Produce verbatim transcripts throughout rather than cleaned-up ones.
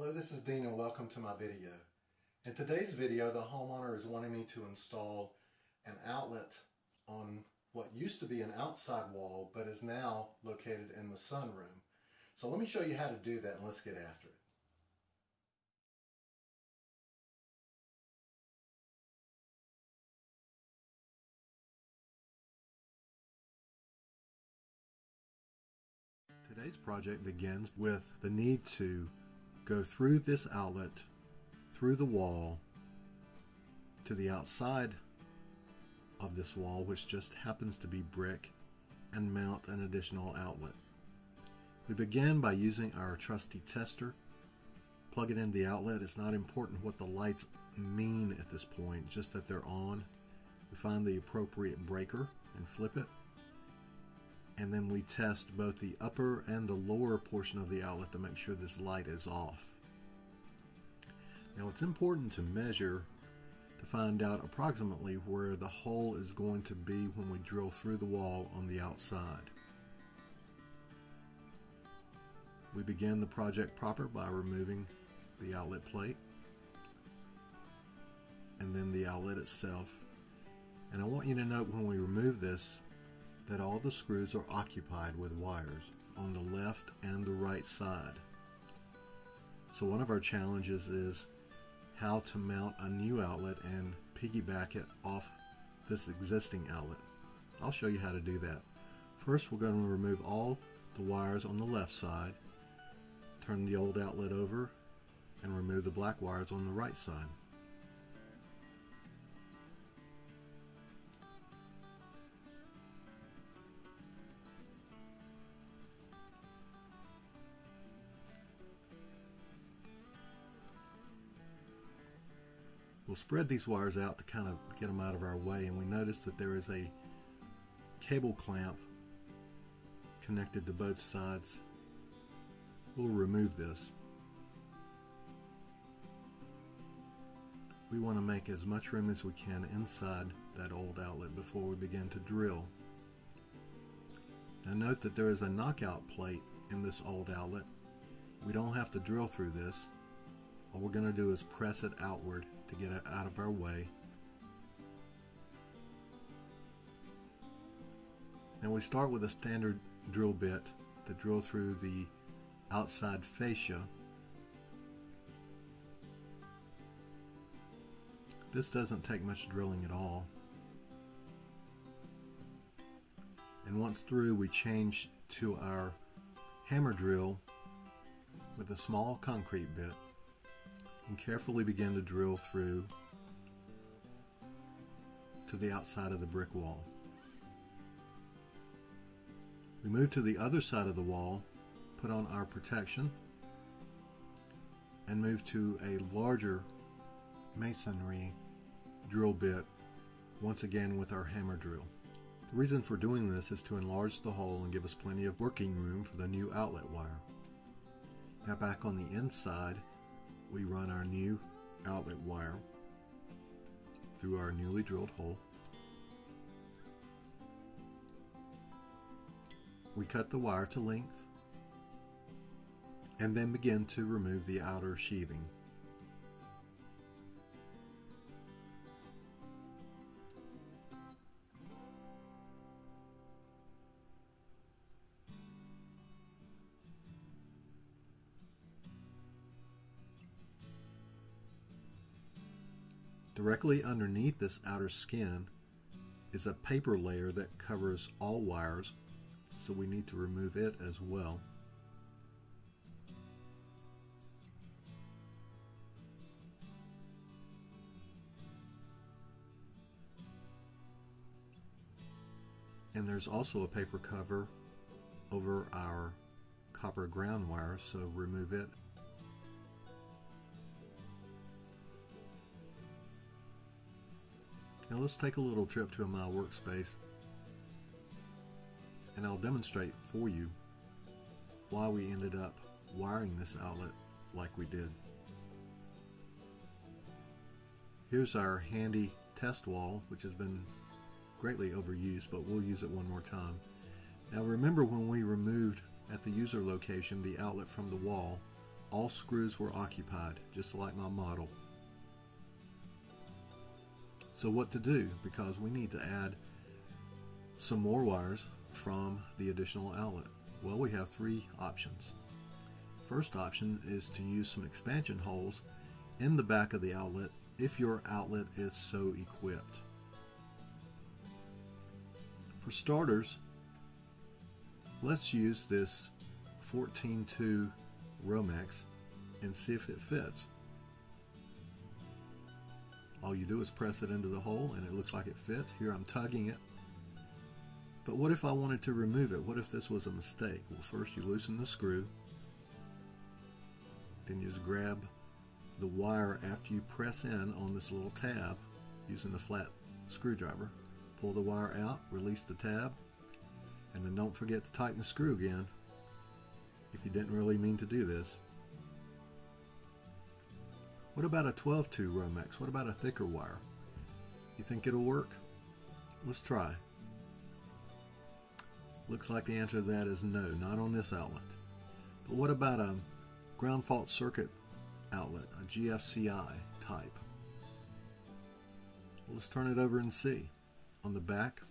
Hello, this is Dean and welcome to my video. In today's video, the homeowner is wanting me to install an outlet on what used to be an outside wall but is now located in the sunroom. So let me show you how to do that and let's get after it. Today's project begins with the need to go through this outlet, through the wall, to the outside of this wall, which just happens to be brick, and mount an additional outlet. We begin by using our trusty tester, plug it in the outlet. It's not important what the lights mean at this point, just that they're on. We find the appropriate breaker and flip it. And then we test both the upper and the lower portion of the outlet to make sure this light is off. Now it's important to measure to find out approximately where the hole is going to be when we drill through the wall on the outside. We begin the project proper by removing the outlet plate and then the outlet itself. And I want you to note when we remove this that all the screws are occupied with wires on the left and the right side. So one of our challenges is how to mount a new outlet and piggyback it off this existing outlet. I'll show you how to do that. First, we're going to remove all the wires on the left side, turn the old outlet over, and remove the black wires on the right side. We'll spread these wires out to kind of get them out of our way, and we notice that there is a cable clamp connected to both sides. We'll remove this. We want to make as much room as we can inside that old outlet before we begin to drill. Now note that there is a knockout plate in this old outlet. We don't have to drill through this. All we're going to do is press it outward to get it out of our way. Now we start with a standard drill bit to drill through the outside fascia. This doesn't take much drilling at all. And once through, we change to our hammer drill with a small concrete bit and carefully begin to drill through to the outside of the brick wall. We move to the other side of the wall, put on our protection, and move to a larger masonry drill bit, once again with our hammer drill. The reason for doing this is to enlarge the hole and give us plenty of working room for the new outlet wire. Now back on the inside, we run our new outlet wire through our newly drilled hole. We cut the wire to length and then begin to remove the outer sheathing. Directly underneath this outer skin is a paper layer that covers all wires, so we need to remove it as well. And there's also a paper cover over our copper ground wire, so remove it. Now let's take a little trip to my workspace and I'll demonstrate for you why we ended up wiring this outlet like we did. Here's our handy test wall, which has been greatly overused, but we'll use it one more time. Now remember, when we removed at the user location the outlet from the wall, All screws were occupied, just like my model. So what to do? Because we need to add some more wires from the additional outlet. Well, we have three options. First option is to use some expansion holes in the back of the outlet if your outlet is so equipped. For starters, let's use this fourteen two Romex and see if it fits. All you do is press it into the hole and it looks like it fits. Here I'm tugging it. But what if I wanted to remove it? What if this was a mistake? Well, first you loosen the screw, then you just grab the wire after you press in on this little tab using the flat screwdriver. Pull the wire out, release the tab, and then don't forget to tighten the screw again if you didn't really mean to do this. What about a twelve two Romex? What about a thicker wire? You think it'll work? Let's try. Looks like the answer to that is no, not on this outlet. But what about a ground fault circuit outlet, a G F C I type? Well, let's turn it over and see. On the back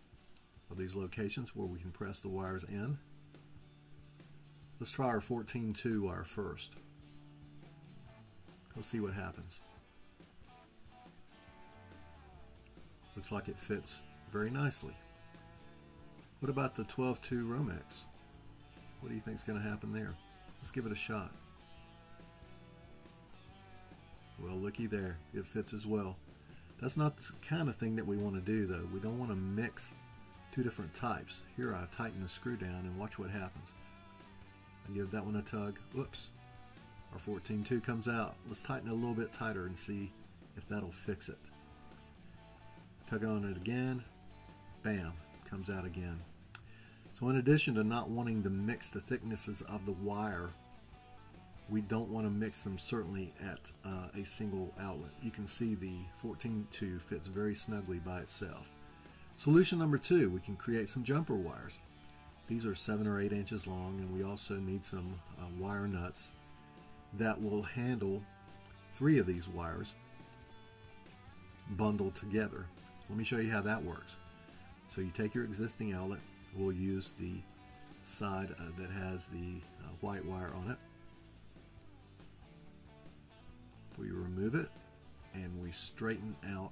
of these locations where we can press the wires in, let's try our fourteen two wire first. Let's see what happens. Looks like it fits very nicely. What about the twelve two Romex? What do you think is going to happen there? Let's give it a shot. Well, looky there. It fits as well. That's not the kind of thing that we want to do, though. We don't want to mix two different types. Here I tighten the screw down and watch what happens. I give that one a tug. Whoops. Our fourteen two comes out. Let's tighten it a little bit tighter and see if that'll fix it. Tug on it again. Bam. Comes out again. So in addition to not wanting to mix the thicknesses of the wire, we don't want to mix them certainly at uh, a single outlet. You can see the fourteen two fits very snugly by itself. Solution number two, we can create some jumper wires. These are seven or eight inches long, and we also need some uh, wire nuts that will handle three of these wires bundled together. Let me show you how that works. So you take your existing outlet, we'll use the side uh, that has the uh, white wire on it. We remove it and we straighten out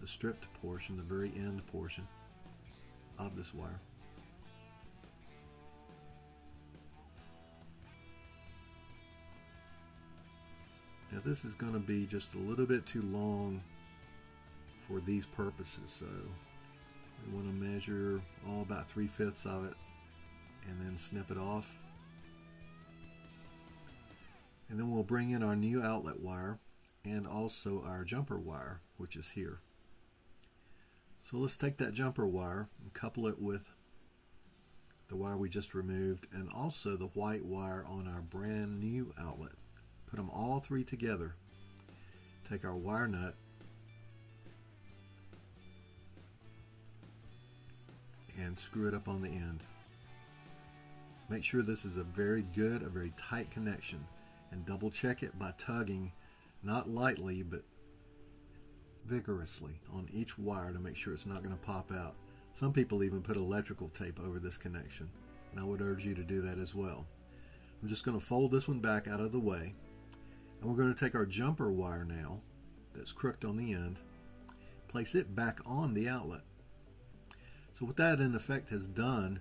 the stripped portion, the very end portion of this wire. Now this is going to be just a little bit too long for these purposes, so we want to measure all about three-fifths of it and then snip it off. And then we'll bring in our new outlet wire and also our jumper wire, which is here. So let's take that jumper wire and couple it with the wire we just removed and also the white wire on our brand new outlet. Put them all three together. Take our wire nut, and screw it up on the end. Make sure this is a very good, a very tight connection, and double check it by tugging, not lightly but vigorously, on each wire to make sure it's not going to pop out. Some people even put electrical tape over this connection, and I would urge you to do that as well. I'm just going to fold this one back out of the way, and we're going to take our jumper wire now that's crooked on the end, place it back on the outlet. So what that in effect has done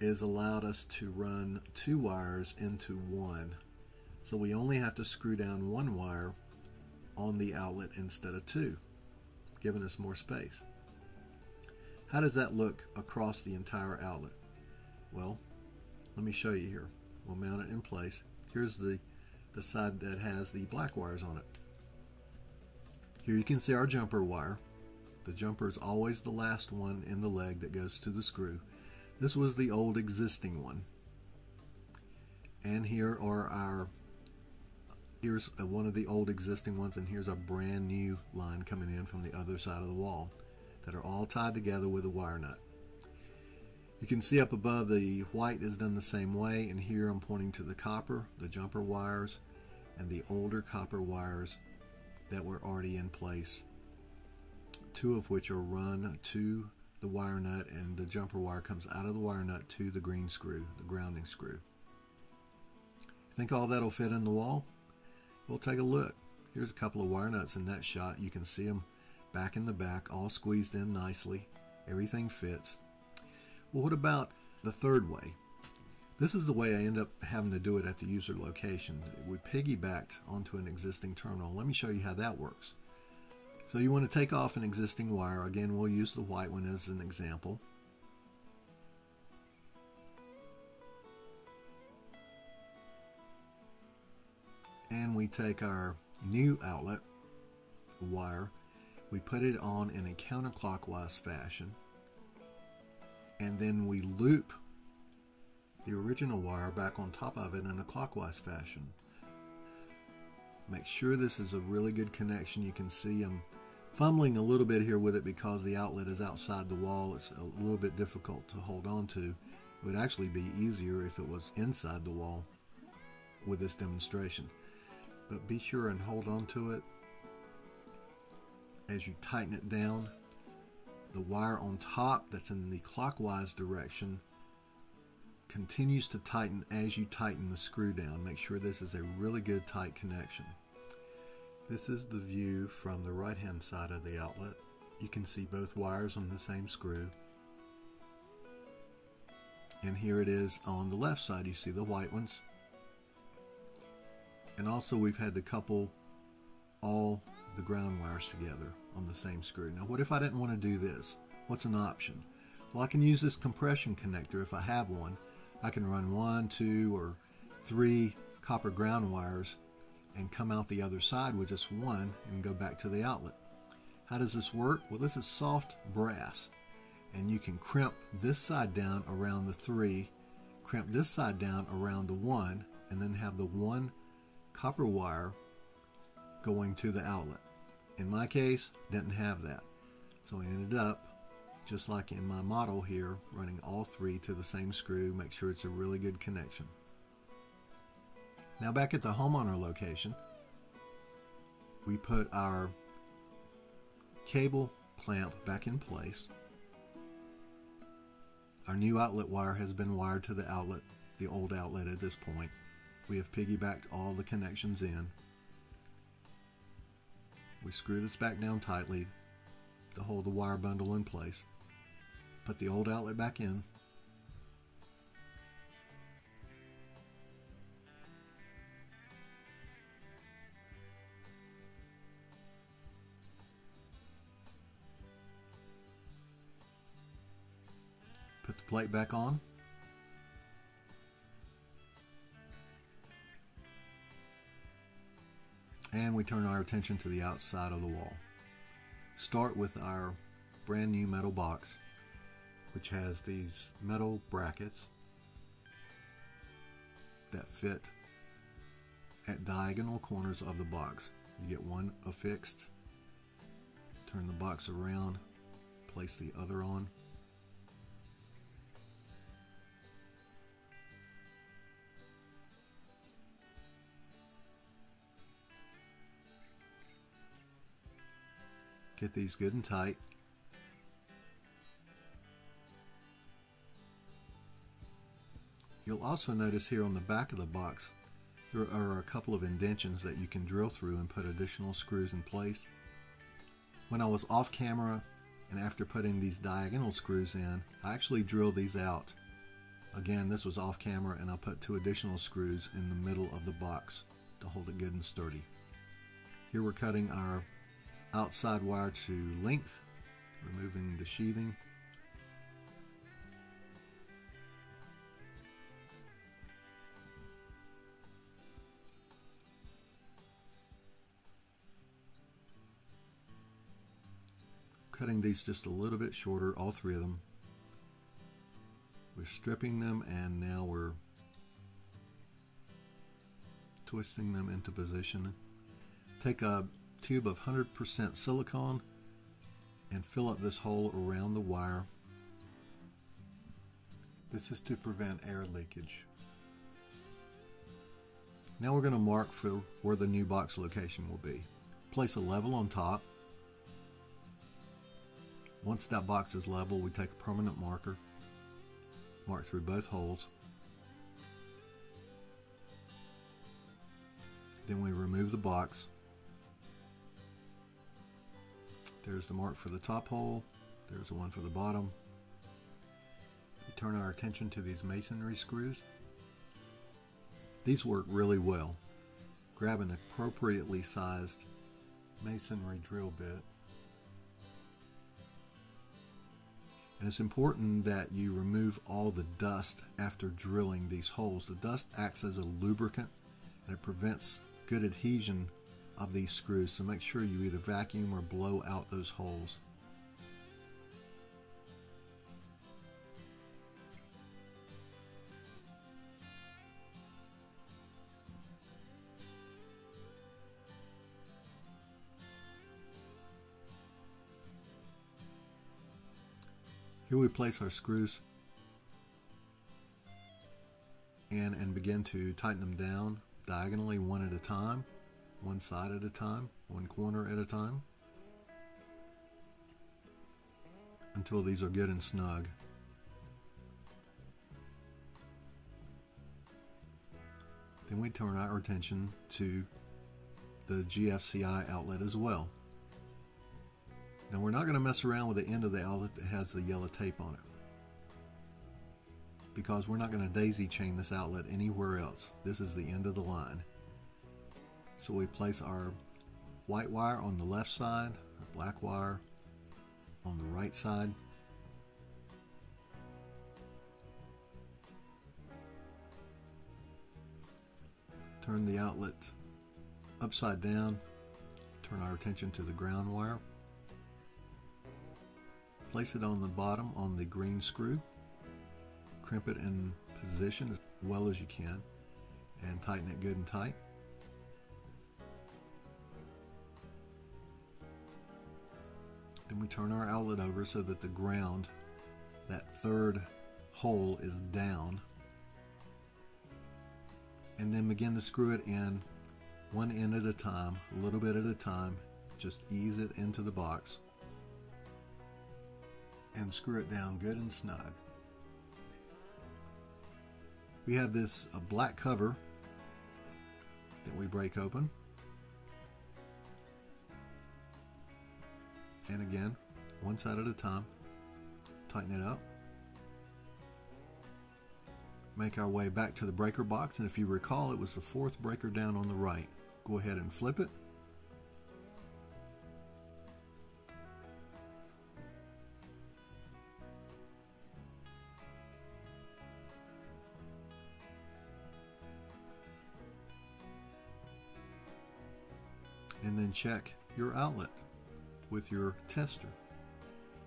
is allowed us to run two wires into one. So we only have to screw down one wire on the outlet instead of two, giving us more space. How does that look across the entire outlet? Well, let me show you here. We'll mount it in place. Here's the, the side that has the black wires on it. Here you can see our jumper wire. The jumper is always the last one in the leg that goes to the screw. This was the old existing one. And here are our, here's one of the old existing ones, and here's a brand new line coming in from the other side of the wall that are all tied together with a wire nut. You can see up above the white is done the same way, and here I'm pointing to the copper, the jumper wires, and the older copper wires that were already in place, two of which are run to the wire nut, and the jumper wire comes out of the wire nut to the green screw, the grounding screw. Think all that'll fit in the wall? We'll take a look. Here's a couple of wire nuts in that shot. You can see them back in the back, all squeezed in nicely. Everything fits. Well, what about the third way? This is the way I end up having to do it at the user location. We piggybacked onto an existing terminal. Let me show you how that works. So you want to take off an existing wire. Again, we'll use the white one as an example. And we take our new outlet wire, we put it on in a counterclockwise fashion, and then we loop the original wire back on top of it in a clockwise fashion. Make sure this is a really good connection. You can see I'm fumbling a little bit here with it because the outlet is outside the wall. It's a little bit difficult to hold on to. It would actually be easier if it was inside the wall with this demonstration. But be sure and hold on to it. As you tighten it down, the wire on top that's in the clockwise direction continues to tighten as you tighten the screw down. Make sure this is a really good tight connection. This is the view from the right hand side of the outlet. You can see both wires on the same screw. And here it is on the left side. You see the white ones. And also we've had to couple all the ground wires together on the same screw. Now what if I didn't want to do this? What's an option? Well, I can use this compression connector if I have one. I can run one, two, or three copper ground wires and come out the other side with just one and go back to the outlet. How does this work? Well, this is soft brass, and you can crimp this side down around the three, crimp this side down around the one, and then have the one copper wire going to the outlet. In my case, didn't have that. So I ended up, just like in my model here, running all three to the same screw. Make sure it's a really good connection. Now back at the homeowner location, we put our cable clamp back in place. Our new outlet wire has been wired to the outlet, the old outlet at this point. We have piggybacked all the connections in. We screw this back down tightly to hold the wire bundle in place. Put the old outlet back in. Put the plate back on. And we turn our attention to the outside of the wall. Start with our brand new metal box, which has these metal brackets that fit at diagonal corners of the box. You get one affixed, turn the box around, place the other on. Get these good and tight. You'll also notice here on the back of the box there are a couple of indentions that you can drill through and put additional screws in place. When I was off camera and after putting these diagonal screws in, I actually drilled these out. Again, this was off camera, and I put two additional screws in the middle of the box to hold it good and sturdy. Here we're cutting our outside wire to length, removing the sheathing. Cutting these just a little bit shorter, all three of them. We're stripping them, and now we're twisting them into position. Take a tube of one hundred percent silicone and fill up this hole around the wire. This is to prevent air leakage. Now we're going to mark for where the new box location will be. Place a level on top. Once that box is level, we take a permanent marker, mark through both holes. Then we remove the box. There's the mark for the top hole. There's the one for the bottom. We turn our attention to these masonry screws. These work really well. Grab an appropriately sized masonry drill bit. And it's important that you remove all the dust after drilling these holes. The dust acts as a lubricant and it prevents good adhesion of these screws. So make sure you either vacuum or blow out those holes. Here we place our screws in and begin to tighten them down diagonally, one at a time, one side at a time, one corner at a time, until these are good and snug. Then we turn our attention to the G F C I outlet as well. Now we're not going to mess around with the end of the outlet that has the yellow tape on it, because we're not going to daisy chain this outlet anywhere else. This is the end of the line. So we place our white wire on the left side, our black wire on the right side. Turn the outlet upside down. Turn our attention to the ground wire. Place it on the bottom on the green screw, crimp it in position as well as you can, and tighten it good and tight. Then we turn our outlet over so that the ground, that third hole, is down. And then begin to screw it in one end at a time, a little bit at a time, just ease it into the box. And screw it down good and snug. We have this a black cover that we break open, and again, one side at a time, tighten it up. Make our way back to the breaker box, and if you recall, it was the fourth breaker down on the right. Go ahead and flip it. And then check your outlet with your tester.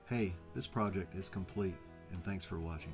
Hey, this project is complete, and thanks for watching.